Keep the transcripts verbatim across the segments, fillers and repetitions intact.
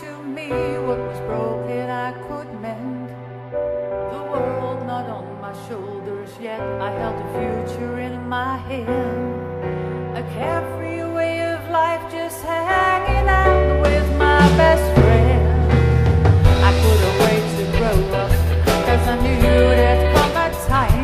to me. What was broken I could mend. The world not on my shoulders yet, I held the future in my hand. A carefree way of life, just hanging out with my best friend. I couldn't wait to grow up, cause I knew that come a time.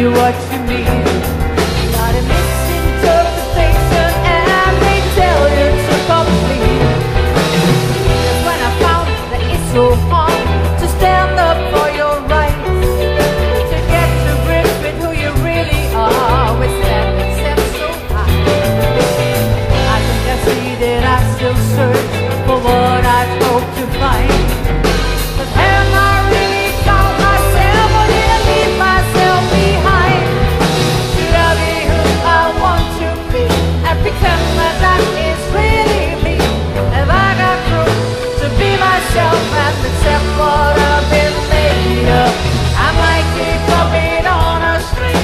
What you mean? Not a misinterpretation, and they tell you to complete. That's when I found that it's so hard to stand up for your rights, to get to grips with who you really are, with standards set so high. I think I see that I still search for what I hope to find. But am I really caught myself, or did I leave myself behind? Pretend that that is really me. Have I got room to be myself and accept what I've been made of? I'm like a puppet on a string,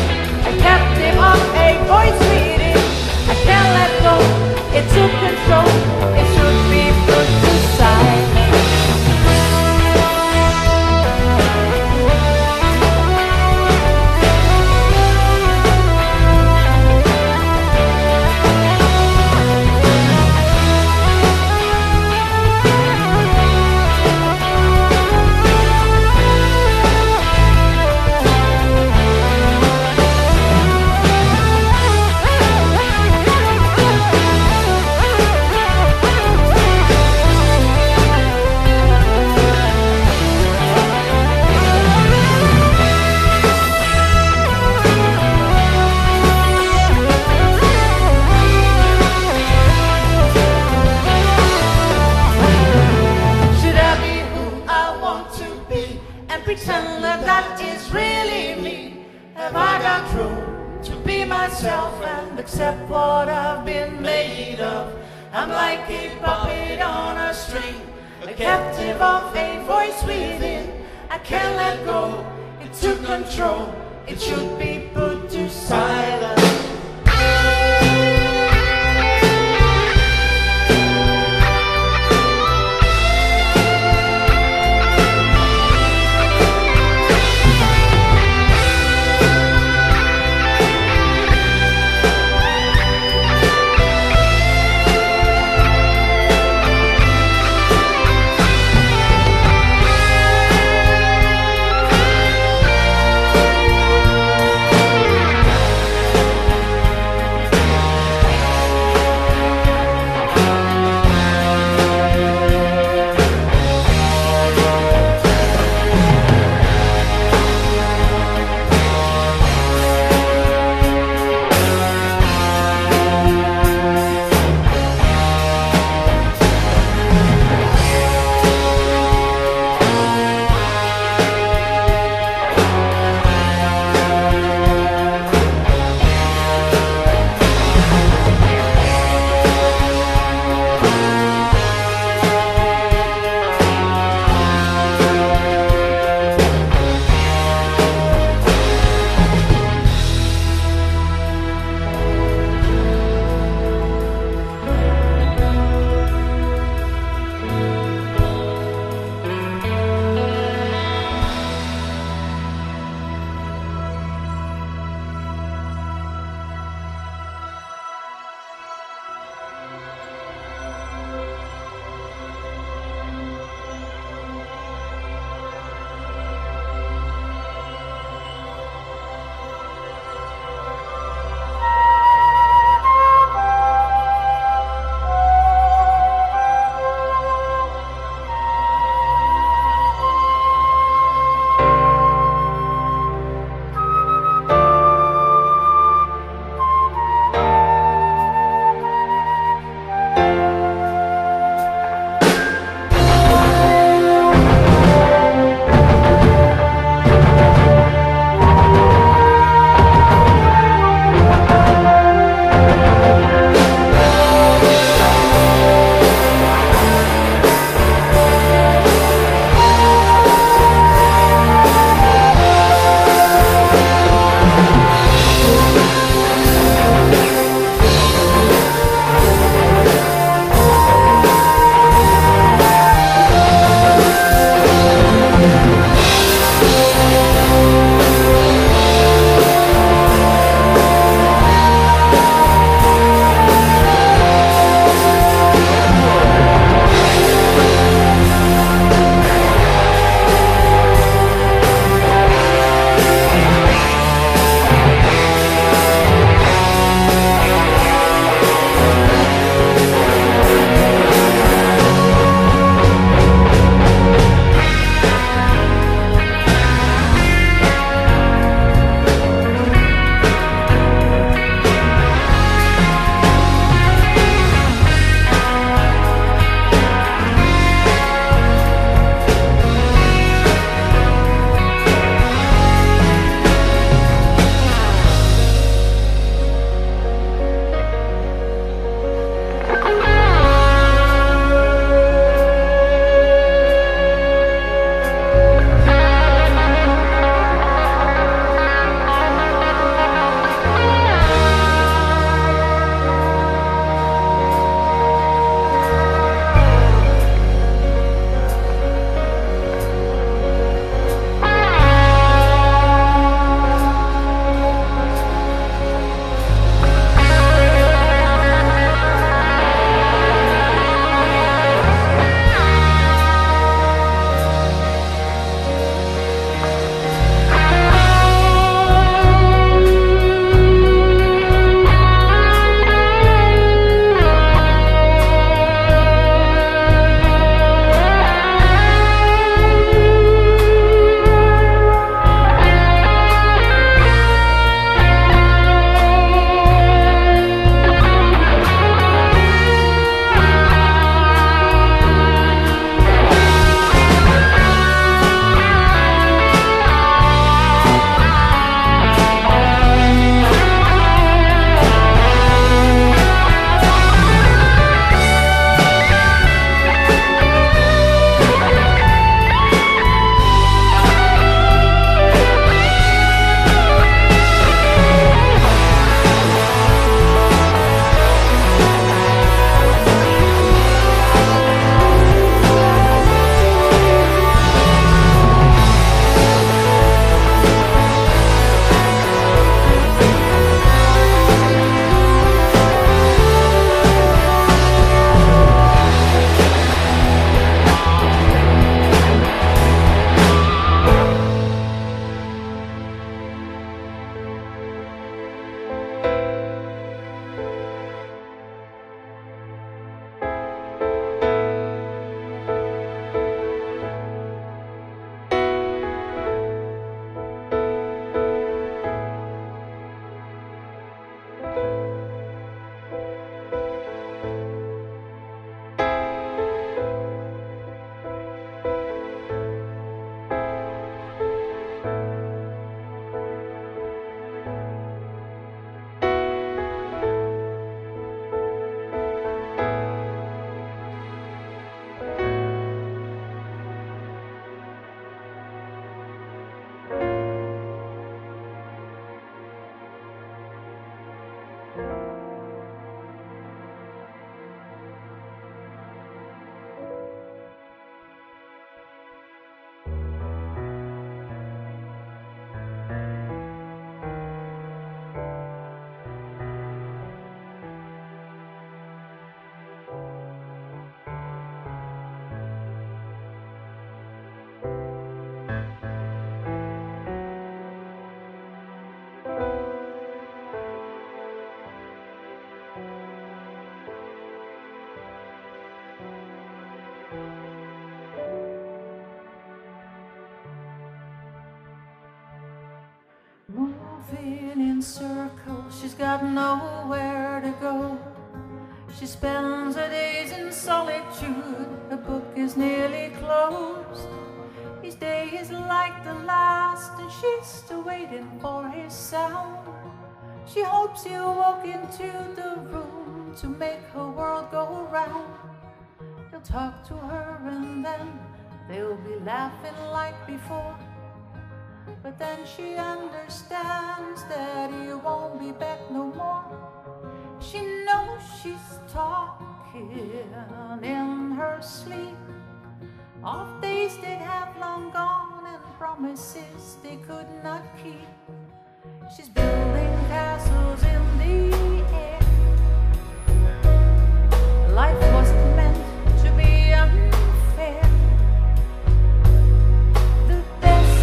a captive of a voice reading. I can't let go, it took control, it should be put to silence. Pretend that that is really me. Have I got room to be myself and accept what I've been made of? I'm like a puppet on a string, a captive of a voice within. I can't let go, it took control, it should be put to silence. moving in circles. She's got nowhere to go. She spends her days in solitude. The book is nearly closed. Each day is like the last, and she's still waiting for his sound. She hopes he'll walk into the room to make her world go round. He'll talk to her, and then they'll be laughing like before. But then she understands that he won't be back no more. She knows she's talking in her sleep of days they'd have long gone and promises they could not keep. She's building castles in the air. Life wasn't meant to be unfair. The best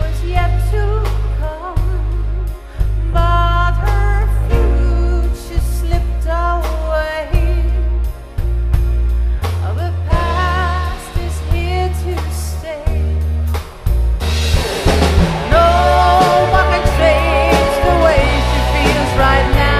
was yet to come, but her future slipped away. The past is here to stay. No one can change the way she feels right now.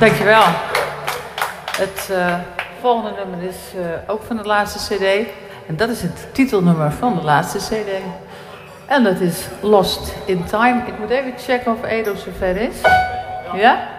Dankjewel. Het uh, volgende nummer is uh, ook van de laatste cd. En dat is het titelnummer van de laatste cd. En dat is Lost in Time. Ik moet even checken of Edo zover is. Ja?